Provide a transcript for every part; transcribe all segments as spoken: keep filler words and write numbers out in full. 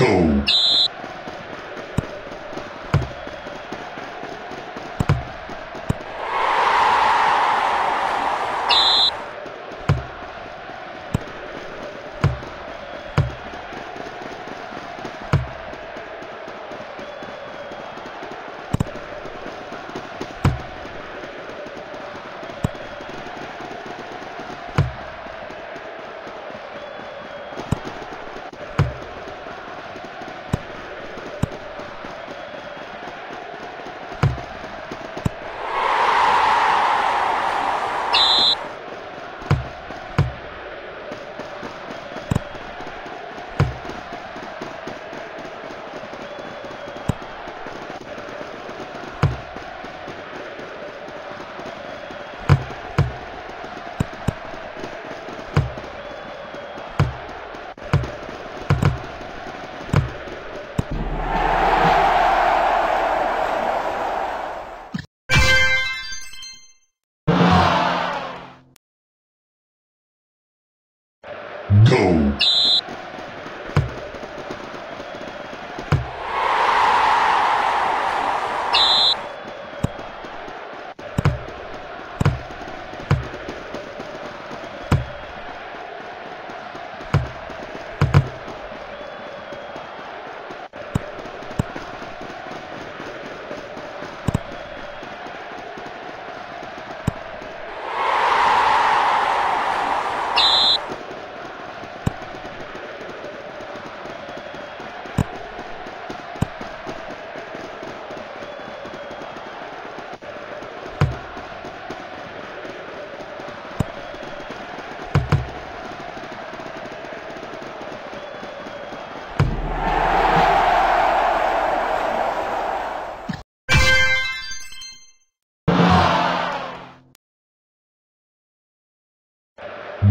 Go! Go!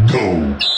Go!